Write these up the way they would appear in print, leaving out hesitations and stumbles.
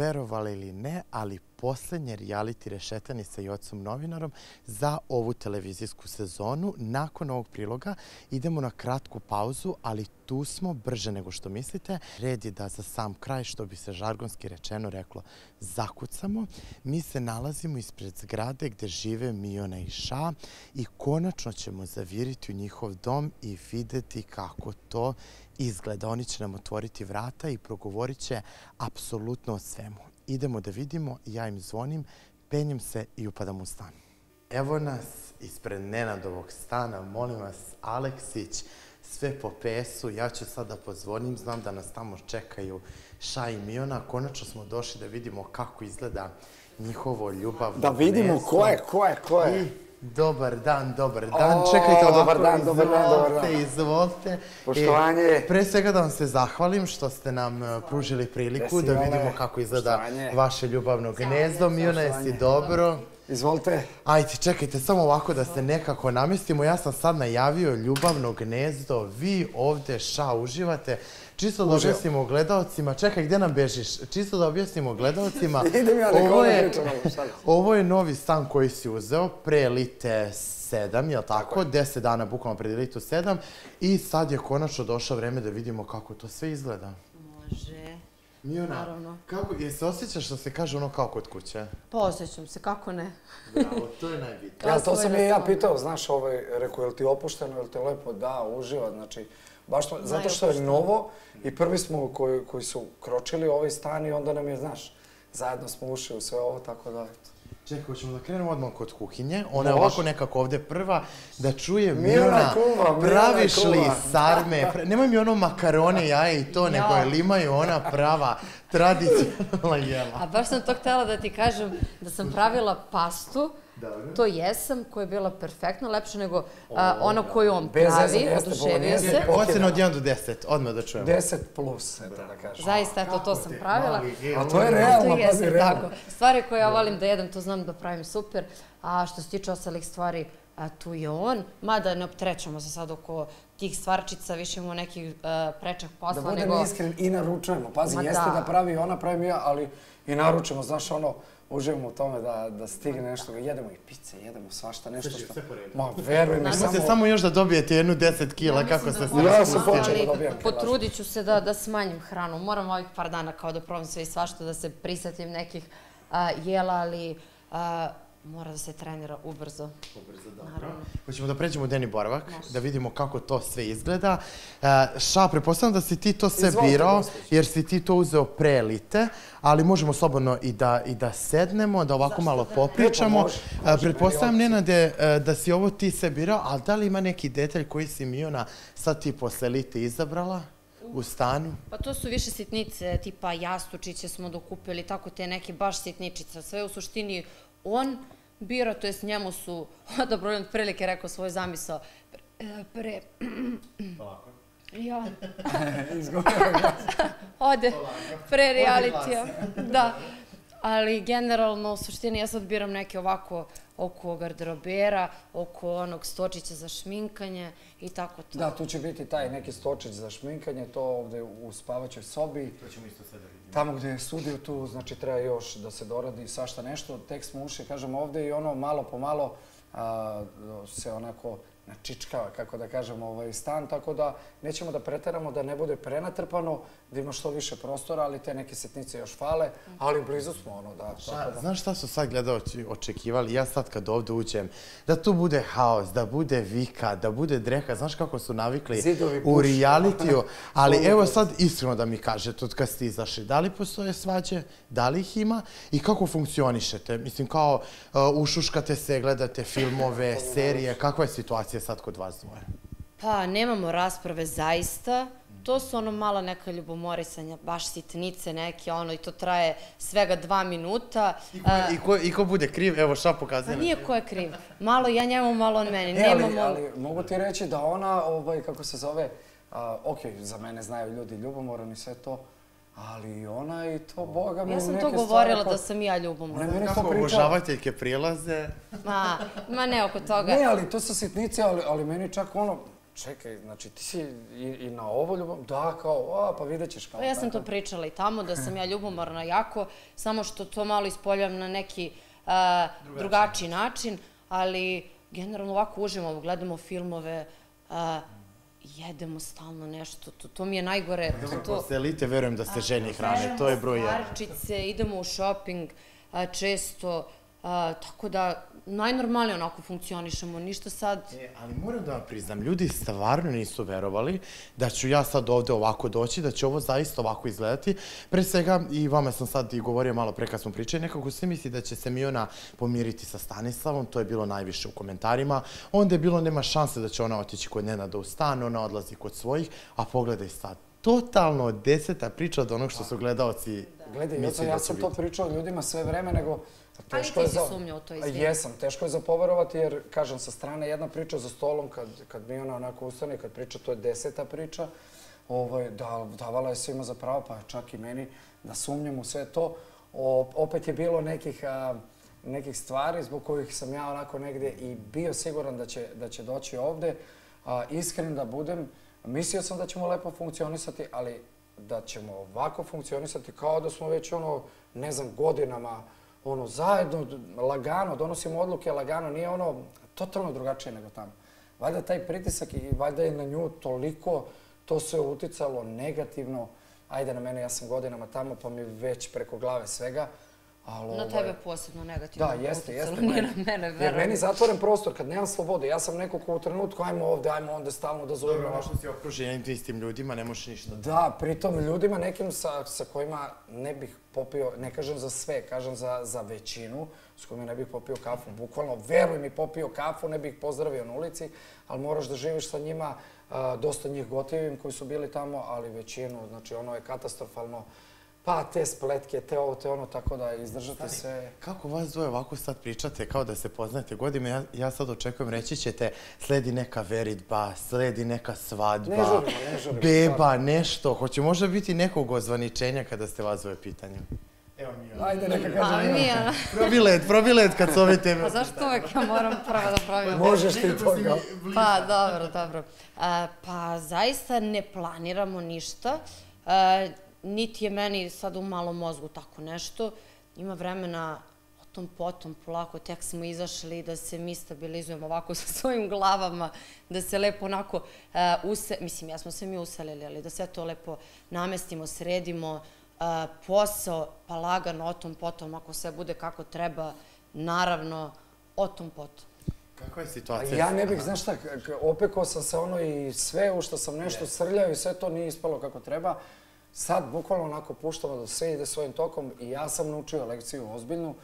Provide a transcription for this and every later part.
verovali ili ne, ali poslednje rijaliti rešetanje sa Jocom novinarom za ovu televizijsku sezonu. Nakon ovog priloga idemo na kratku pauzu, ali tu smo brže nego što mislite. Red je da za sam kraj, što bi se žargonski rečeno reklo, zakucamo. Mi se nalazimo ispred zgrade gde žive Miona i Ša i konačno ćemo zaviriti u njihov dom i videti kako to izgleda. Oni će nam otvoriti vrata i progovorit će apsolutno o svemu. Idemo da vidimo, ja im zvonim, penjem se i upadam u stan. Evo nas ispred Nenadovog stana, molim vas, Aleksić, sve po pesu, ja ću sad da pozvonim, znam da nas tamo čekaju Ša i Miona. Konačno smo došli da vidimo kako izgleda njihovo ljubavno mesto. Da vidimo ko je. Dobar dan. Čekajte ovako, izvolite. Poštovanje. Pre svega da vam se zahvalim što ste nam pružili priliku da vidimo kako izgleda vaše ljubavno gnezdo. Miona, jesi dobro? Izvolite. Ajde, čekajte, samo ovako da se nekako namestimo. Ja sam sad najavio ljubavno gnezdo. Vi ovde, Ša, uživate. Čisto da objasnimo gledalcima. Čekaj, gde nam bežiš? Čisto da objasnimo gledalcima. Ovo je novi stan koji si uzeo. Pre Elite 7, je li tako? 10 dana bukvalno pred Elitu 7. I sad je konačno došlo vreme da vidimo kako to sve izgleda. Može. Miona, jel se osjećaš da se kaže ono kao kod kuće? Pa osjećam se, kako ne. Bravo, to je najbitnije. To sam i ja pitao, znaš, rekao, je li ti opušteno, je li ti lepo? Da, uživa, znači, baš to, zato što je novo i prvi smo koji su kročili ovaj stan i onda nam je, znaš, zajedno smo ušli u sve ovo, tako da, eto. Čekaj, hoćemo da krenemo odmah kod kuhinje. Ona je ovako nekako ovde prva. Da čuje, Miona, praviš li sarme? Nemoj mi ono makarone, jaje i to, nego je limaju ona prava tradicionalna jela. A baš sam to htjela da ti kažem, da sam pravila pastu. To jesam, koja je bila perfektna, lepša nego ono koju on pravi, oduševio se. Ocena od 1 do 10, odmah da čujemo. 10 plus, da kažem. Zaista, to sam pravila. A to je realno, pa je realno. Stvari koje ja volim da jedem, to znam da pravim super. A što se tiče ostalih stvari, tu je on. Mada ne opterećamo se sad oko tih stvarčica, više imamo nekih prečak posla. Da budemo iskreni i naručujemo. Pazi, jeste da pravi ona, pravim ja, ali i naručujemo, znaš ono, uživamo u tome da stigne nešto. Jedemo i pice, jedemo svašta, nešto što... Ma, veruj mi, samo... Samo još da dobijete jednu 10 kila, kako se sve... Ja sam počeo da dobijem. Potrudit ću se da smanjim hranu. Moram ovih par dana kao da probam sve i svašta, da se prisetim nekih jela, ali mora da se trenira ubrzo. Ubrzo, dobro. Hoćemo da pređemo u dnevni boravak, da vidimo kako to sve izgleda. Ša, pretpostavljam da si ti to sve birao, jer si ti to uzeo pre Elite, ali možemo slobodno i da sednemo, da ovako malo popričamo. Pretpostavljam, Nenade, da si ovo ti sve birao, ali da li ima neki detalj koji si, Miona, sad ti posle Elite izabrala? U stanu? Pa to su više sitnice, tipa jastučiće smo dokupili, tako te neke baš sitničice. Sve u suštini on bira, to jest njemu su, dobro, on prilike rekao svoju zamisao. Polako. Ja. Izgubio glas. Ode, pre realitija. Da. Ali generalno, u suštini, ja sad biram neke ovako oko garderobera, oko onog stočića za šminkanje i tako to. Da, tu će biti taj neki stočić za šminkanje, to ovde u spavaćoj sobi. To ćemo isto sada vidjeti. Tamo gde je studio, tu znači treba još da se doradi svašta nešto. Tek smo ušli, kažem, ovde i ono malo po malo se onako načičkava, kako da kažem, ovaj stan, tako da nećemo da preteramo, da ne bude prenatrpano, da ima što više prostora, ali te neke sitnice još fale, ali blizu smo ono, da. Znaš šta su sad gledaoci očekivali? Ja sad kad ovde uđem, da tu bude haos, da bude vika, da bude dreha, znaš kako su navikli u realitiju, ali evo sad iskreno da mi kažete, od kad ste izašli, da li postoje svađe, da li ih ima i kako funkcionišete? Mislim, kao ušuškate se, gledate filmove, serije, kakva je situacija sad kod vas dvoje? Pa, nemamo rasprave zaista. To su ono mala neka ljubomorisanja, baš sitnice neke, ono, i to traje svega 2 minuta. I ko bude kriv? Evo, Ša pokazuje. Pa nije ko je kriv. Malo ja njemu, malo on meni. Ali mogu ti reći da ona, kako se zove, ok, za mene znaju ljudi ljubomoran i sve to, ali ona i to, boga mi neke stvari... Ja sam to govorila da sam i ja ljubomorna. Kako obožavateljke prilaze? Ma ne oko toga. Ne, ali to su sitnice, ali meni čak ono... čekaj, znači ti si i na ovo ljubomorna, da, kao, pa vidjet ćeš kao. Ja sam to pričala i tamo, da sam ja ljubomorna jako, samo što to malo ispoljam na neki drugačiji način, ali generalno ovako uživamo, gledamo filmove, jedemo stalno nešto, to mi je najgore. Posle Elite verujem da ste ženi hrane, to je broj 1. Jedemo stvarčice, idemo u shopping često, tako da najnormalnije onako funkcionišemo, ništa sad... Ali moram da vam priznam, ljudi stvarno nisu verovali da ću ja sad ovde ovako doći, da će ovo zaista ovako izgledati. Pre svega, i vama sam sad i govorio malo pre kad smo pričali, nekako svi misli da će se Miona pomiriti sa Stanislavom, to je bilo najviše u komentarima. Onda je bilo nema šanse da će ona otići kod Nenada u stan, ona odlazi kod svojih, a pogledaj sad. Totalno deseta priča od onog što su gledalci mislili da su vidjeti. Gledaj, ja sam to pričao ljudima sve vreme, nego... Ali ti si sumnjao to izgleda? Jesam, teško je zapoverovati jer, kažem, sa strane jedna priča za stolom, kad mi ona onako ustane i kad priča, to je 10. priča, davala je svima za pravo, pa čak i meni, da sumnjam u sve to. Opet je bilo nekih stvari zbog kojih sam ja onako negde i bio siguran da će doći ovde. Iskren da budem, mislio sam da ćemo lepo funkcionisati, ali da ćemo ovako funkcionisati kao da smo već, ne znam, godinama zajedno, lagano, donosimo odluke, lagano, nije totalno drugačije nego tamo. Valjda taj pritisak i valjda je na nju toliko, to se uticalo negativno. Ajde na mene, ja sam godinama tamo, pa mi već preko glave svega. Na tebe posebno negativno. Da, jeste. Jer meni je zatvoren prostor, kad nemam slobode. Ja sam neko ko u trenutku, ajmo ovde, ajmo onda stalno da zovemo. Dobro, možda si okruženim istim ljudima, ne možeš ništa. Da, pritom ljudima nekim sa kojima ne bih popio, ne kažem za sve, kažem za većinu, s kojima ne bih popio kafu. Bukvalno, veruj mi, popio kafu, ne bih pozdravio na ulici, ali moraš da živiš sa njima, dosta njih gotivim koji su bili tamo, ali većinu, znači ono je katastrofalno. Pa, te spletke, te ovo, te ono, tako da izdržate sve. Kako vas dvoje ovako sad pričate, kao da se poznate godinama, ja sad očekujem, reći ćete, sledi neka veritba, sledi neka svadba, beba, nešto. Hoće možda biti nekog ozvaničenja kada ste vas dvoje pitanje? Evo Miona. Ajde, neka kaže Miona. Probi led kad se ove teme... Pa zašto uvek ja moram prava da probim? Možeš ti toga. Pa, dobro. Pa, zaista ne planiramo ništa. Niti je meni sad u malom mozgu tako nešto. Ima vremena o tom potom, polako, tek smo izašli da se mi stabilizujemo ovako sa svojim glavama, da se lepo onako uselimo, mislim, ja smo se mi uselili, ali da sve to lepo namestimo, sredimo, posao, pa lagano o tom potom, ako sve bude kako treba, naravno, o tom potom. Kakva je situacija? Ja ne bih, znaš šta, opekao sam se i sve u što sam nešto srljao i sve to nije ispalo kako treba. Sad, bukvalno onako puštamo da sve ide svojim tokom i ja sam naučio lekciju ozbiljnu.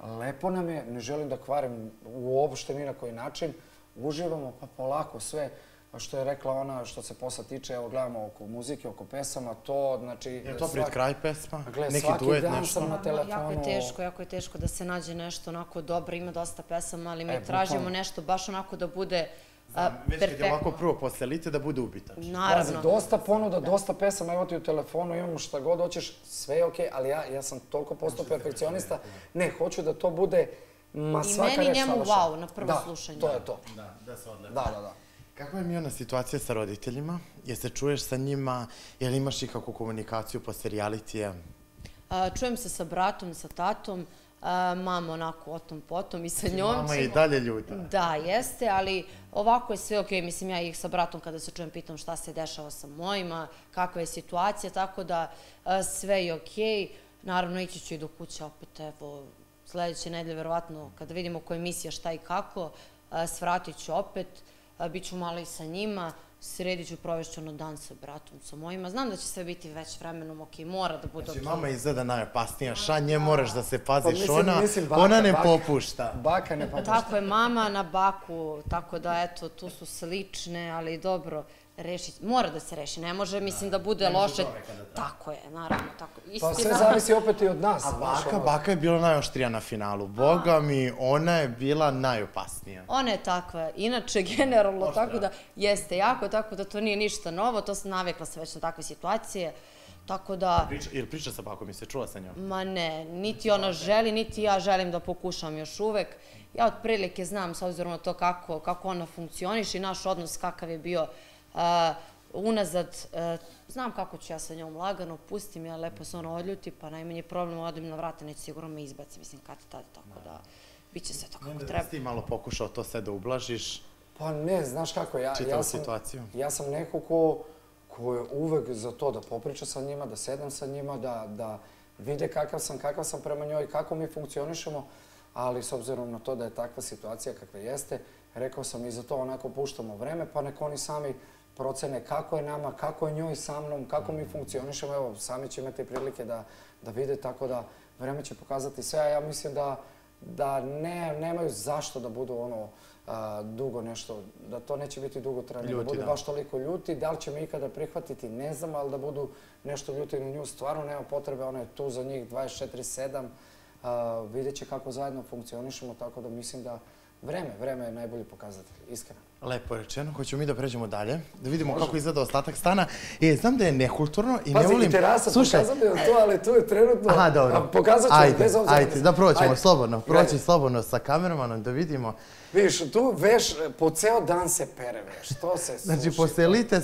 Lepo nam je, ne želim da kvarim uopšte ni na koji način. Uživamo pa polako sve što je rekla ona, što se posla tiče. Evo, gledamo oko muzike, oko pesama, to znači... Je to pred kraj pesma? Neki duet, nešto? Jako je teško da se nađe nešto onako dobro. Ima dosta pesama, ali mi tražimo nešto baš onako da bude... Već kad je ovako prvo posle Elite da bude ubitač. Naravno. Dosta ponuda, dosta pesama, evo ti u telefonu, imamo šta god hoćeš, sve je okej, ali ja sam toliko postao perfekcionista. Ne, hoću da to bude svaka reč savršena. I meni njemu wow na prvo slušanje. Da, to je to. Da se odlepi. Da. Kako je Miona situacija sa roditeljima? Jel se čuješ sa njima? Jel imaš ikakvu komunikaciju posle realitija? Čujem se sa bratom, sa tatom. Mama onako o tom potom i sa njom. Mama je i dalje ljuta. Da, jeste, ali ovako je sve okej. Mislim, ja ih sa bratom kada se čujem pitam šta se dešava sa mojima, kakva je situacija, tako da sve je okej. Naravno, ići ću i do kuće opet, evo, sledeće nedelje, verovatno, kada vidimo koja emisija, šta i kako, svratit ću opet, bit ću malo i sa njima, sredit ću provešću dan sa bratom, sa mojima. Znam da će sve biti već vremenom okej, mora da bude okej. Znači, mama izgleda najopasnija, Ša, nje moraš da se paziš, ona ne popušta. Baka ne popušta. Tako je, mama na baku, tako da, eto, tu su slične, ali dobro, mora da se reši, ne može, mislim, da bude loše. Tako je, naravno, tako. Pa sve zavisi opet i od nas. A baka je bila najoštrija na finalu. Boga mi, ona je bila najopasnija. Ona je takva, inače, generalno, tako da, jeste jako, tako da to nije ništa novo, to sam navikla se već na takve situacije. Tako da... Ili priča sa bakom, mi se čula sa njom? Ma ne, niti ona želi, niti ja želim da pokušam još uvek. Ja otprilike znam, s obzirom na to kako ona funkcioniš i naš odnos kakav je bio unazad. Znam kako ću ja sa njom lagano, pustim, ja lepo se ona odljuti, pa najmanji problem odim na vrata, neću sigurno me izbaci, mislim, kad tad, tako da... Biće sve to kako treba. Jesi ti malo pokušao to sve da ublažiš? Pa ne, znaš kako, ja sam neko ko je uvek za to da popriča sa njima, da sedem sa njima, da vide kakav sam prema njoj, kako mi funkcionišemo, ali s obzirom na to da je takva situacija kakva jeste, rekao sam i za to onako puštamo vreme, pa nek oni sami procene kako je nama, kako je njoj sa mnom, kako mi funkcionišemo, evo, sami će imati prilike da vide, tako da vreme će pokazati sve, a ja mislim da nemaju zašto da budu ono dugo nešto, da to neće biti dugo trajanje, da budu baš toliko ljuti. Da li će me ikada prihvatiti, ne znam, ali da budu nešto ljuti na nju, stvarno nema potrebe, ona je tu za njih 24/7, vidjet će kako zajedno funkcionišemo, tako da mislim da vreme je najbolji pokazatelj, iskreno. Lepo je rečeno, hoćemo mi da pređemo dalje, da vidimo kako izgleda ostatak stana. Znam da je nekulturno i ne volim... Pazi, terasa, pokazam je to, ali tu je trenutno... Aha, dobro. Pokazat ću, bez obzira. Ajde, da proćemo slobodno, proći slobodno sa kameramanom, da vidimo... Vidiš, tu veš, po ceo dan se pere veš, to se suši. Znači, posle Elite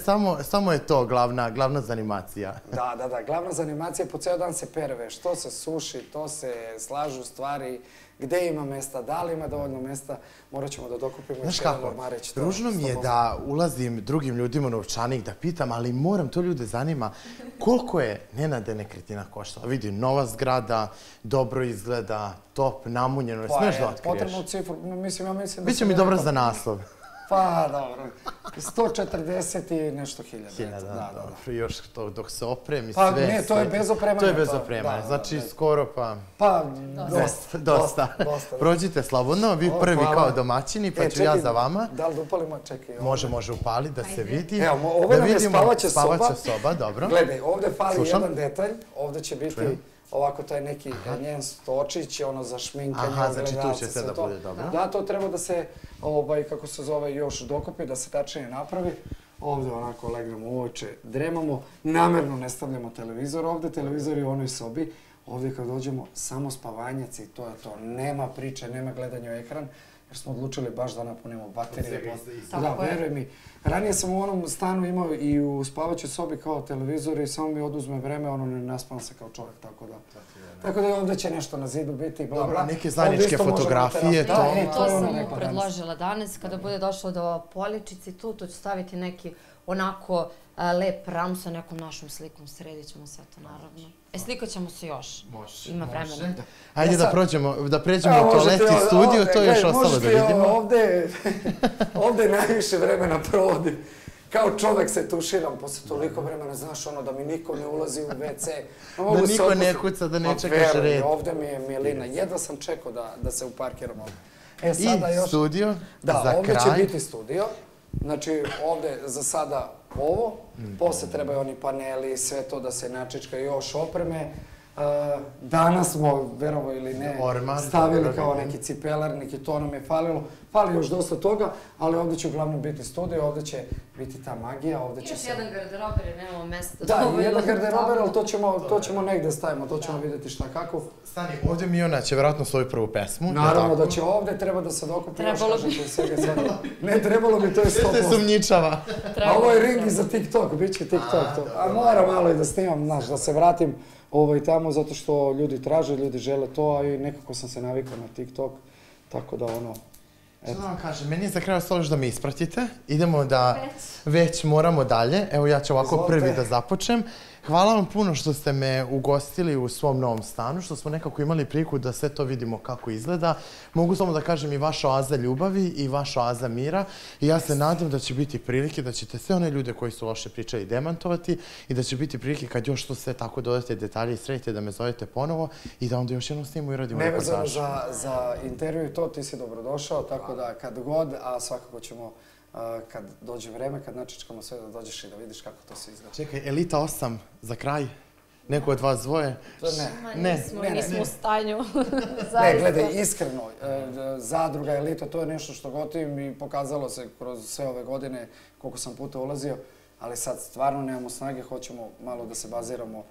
samo je to glavna zanimacija. Da, glavna zanimacija, po ceo dan se pere veš, to se suši, to se slažu stvari... Gde ima mesta, da li ima dovoljno mesta, morat ćemo da dokupimo još jedan ormarić. Ružno mi je da ulazim drugim ljudima u novčanik, da pitam, ali moram, to ljude zanima, koliko je Nenade nekretnina koštala? Vidi, nova zgrada, dobro izgleda, top, namunjeno, ne smiješ da otkriješ. Potrebno cifru, mislim, ja mislim da... Biće mi dobro za naslov. Pa, dobro, 140 i nešto hiljada. Dobro, još dok se opremi sve... Pa ne, to je bez opremanja. To je bez opremanja, znači skoro pa... Pa, dosta. Prođite slobodno, vi prvi kao domaćini, pa ću ja za vama. Da li da upalimo? Čekaj. Može upaliti da se vidi. Evo, ovo nam je spavaća soba. Spavaća soba, dobro. Gledaj, ovde fali jedan detalj, ovde će biti... Ovako, to je neki njen stočić, ono za šminkanje. Aha, znači tu će sve da bude dobro. Da, to treba da se, kako se zove, još dokupi, da se tačnije napravi. Ovde onako legnemo uoče, dremamo, namerno ne stavljamo televizor ovde, televizor je u onoj sobi. Ovde kad dođemo, samo spavanjac i to je to. Nema priče, nema gledanja u ekran, jer smo odlučili baš da napunimo baterije. Da, veruj mi. Ranije sam u onom stanu imao i u spavaćoj sobi kao televizor i samo mi oduzme vreme, ono ne naspavam se kao čovjek, tako da. Tako da ovdje će nešto na zidu biti. Dobro, neke zajedničke fotografije. Da, to sam mu predložila danas. Kada bude došlo do poličici tu, to ću staviti neki onako lep ram sa nekom našom slikom. Sredit ćemo sve to, naravno. Slikat ćemo se još. Može. Ima vremena. Ajde da pređemo u toalet i studiju, to je još ostalo da vidimo. Ovde najviše vremena provodim. Kao čovek se tuširam posle toliko vremena, znaš ono, da mi niko ne ulazi u WC. Da niko ne kuca, da ne čekaš red. Ovde mi je milina. Jedva sam čekao da se uparkiram ovde. I studio za kraj. Da, ovde će biti studio. Znači, ovde za sada ovo, posle trebaju oni paneli, sve to da se načička još opreme. Danas smo, verovo ili ne, stavili kao neki cipelar, neki to nam je falilo. Fali još dosta toga, ali ovde će uglavnom biti studio, ovde će biti ta magija, ovde će se... Još jedan garderober je nemao mesta. Da, jedan garderober, ali to ćemo negde stavimo, to ćemo vidjeti šta kako. Stani, ovde Miona će vjerojatno svoju prvu pesmu. Naravno da će ovde, treba da se dokupi još kažete svega svega. Ne, trebalo bi, to je 100%. Jeste sumnjičava. A ovo je ring za TikTok, bit će TikTok to. A moram malo i da snimam, znaš, da se vratim ovo i tamo, zato što ljudi traže, ljudi žele to, a i nekako sam se navikao na TikTok, tako da ono... Što da vam kažem, meni je za kraj ostalo još da me ispratite, idemo da već moramo dalje, evo ja ću ovako prvi da započnem. Hvala vam puno što ste me ugostili u svom novom stanu, što smo nekako imali priliku da sve to vidimo kako izgleda. Mogu samo da kažem i vaša oaza ljubavi i vaša oaza mira. I ja se nadam da će biti prilike, da ćete sve one ljude koji su loše pričali demantovati i da će biti prilike kad još to sve tako dodate detalje i sredite da me zovete ponovo i da onda još jednom snimu i radimo reportažu. Nevezano za intervju i to, ti si dobrodošao, tako da kad god, a svakako ćemo... Kad dođe vreme, kad načičkamo sve, da dođeš i da vidiš kako to se izgleda. Čekaj, Elita 8 za kraj? Neko od vas dvoje? Ne. Nismo u stanju. Ne, gledaj, iskreno, zadruga Elita, to je nešto što gotivim i pokazalo se kroz sve ove godine koliko sam puta ulazio. ali sad stvarno nemamo snage, hoćemo malo da se baziramo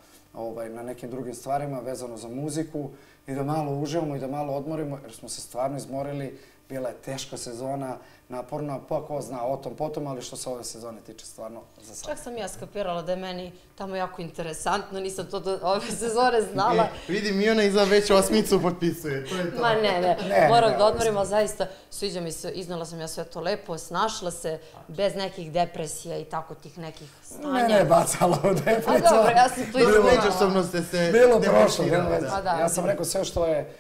na nekim drugim stvarima vezano za muziku i da malo uživamo i da malo odmorimo, jer smo se stvarno izmorili. Bila je teška sezona, naporna, pa ko zna o tom potom, ali što se ove sezone tiče stvarno za sad. Čak sam ja skapirala da je meni tamo jako interesantno, nisam to ove sezone znala. Vidi, Miona iza već osmicu potpisuje, to je to. Ma ne, moram da odmorimo, zaista sviđa mi se, iznala sam ja sve to lepo, snašla se bez nekih depresija i tako tih nekih stanja. Ne, bacala u depresiju. A dobro, ja sam to izgledala. Međusobno ste se depresirala. Ja sam rekao sve što je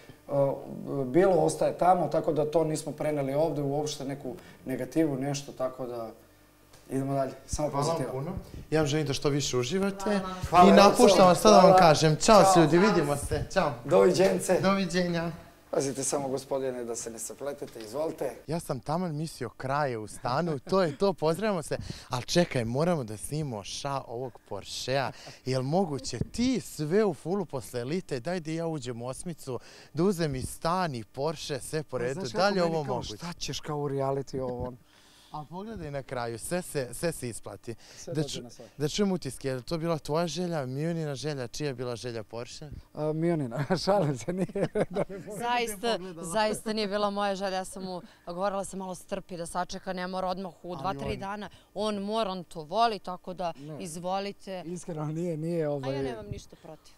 bilo ostaje tamo, tako da to nismo preneli ovdje, uopšte neku negativu, nešto, tako da idemo dalje. Samo pozitivno. Hvala vam puno. Ja vam želim da što više uživate i napuštam vas, sad da vam kažem. Ćao se ljudi, vidimo se. Ćao. Doviđence. Doviđenja. Pazite samo, gospodine, da se ne sapletete, izvolite. Ja sam taman mislio kraje u stanu, to je to, pozdravimo se. Ali čekaj, moramo da snimimo Ša ovog Poršea. Jel moguće ti sve u fulu posle Elite, daj da ja uđem u osmicu, da uzem i stan i Porše, sve po redu, da li je ovo moguće? Šta ćeš kao u reality ovo? A pogledaj na kraju, sve se isplati. Da čujem utiske, je li to bila tvoja želja, Mionina želja, čija je bila želja Porše? Mionina, šalim se, nije. Zaista nije bila moja želja, ja sam mu govorila da se malo strpi, da sačeka, ne mora odmah u 2-3 dana. On mora, on to voli, tako da izvolite. Iskreno, nije. A ja nemam ništa protiv.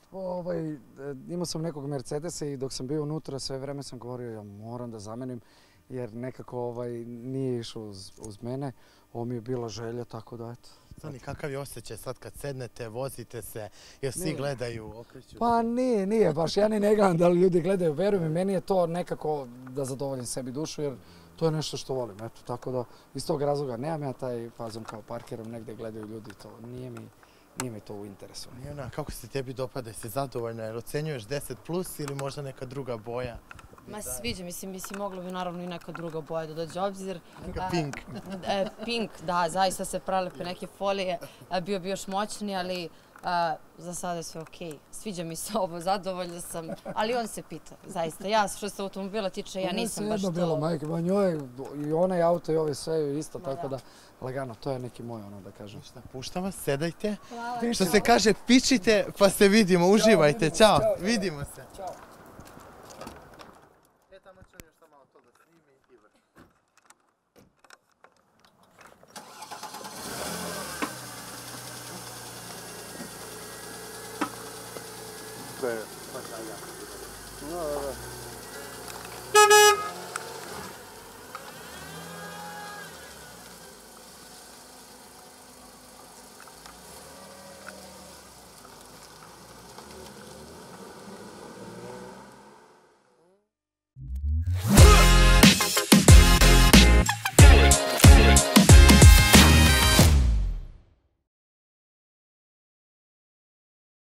Imao sam nekog Mercedesa i dok sam bio unutra, sve vreme sam govorio ja moram da zamenim. Jer nekako nije išao uz mene, ovo mi je bila želja, tako da eto. Stani, kakav je osjećaj sad kad sednete, vozite se, jer svi gledaju, okreću? Pa nije baš, ja ni ne gledam da li ljudi gledaju, veruj mi, meni je to nekako da zadovoljim sebi dušu, jer to je nešto što volim, eto, tako da iz tog razloga nemam ja taj fazon kao parkiram, negde gledaju ljudi, to nije mi to u interesu. Miona, kako se tebi dopada, jesi zadovoljna, jer ocenjuješ 10+ ili možda neka druga boja? Ma sviđa, mislim, mogla bi naravno i neka druga boja da dođe obzir. Neka pink. Pink, da, zaista se prelepe neke folije, bio bi još moćni, ali za sada je sve okej. Sviđa mi se ovo, zadovoljna sam, ali on se pita, zaista. Ja, što se automobila tiče, ja nisam baš to... Ono je sve jedno bilo, majke, ba njoj, i onaj auto i ove sve je isto, tako da... Lagano, to je neki moj, da kažem. Puštam vas, sedajte. Što se kaže, pičite, pa se vidimo, uživajte, čao, vidimo se. But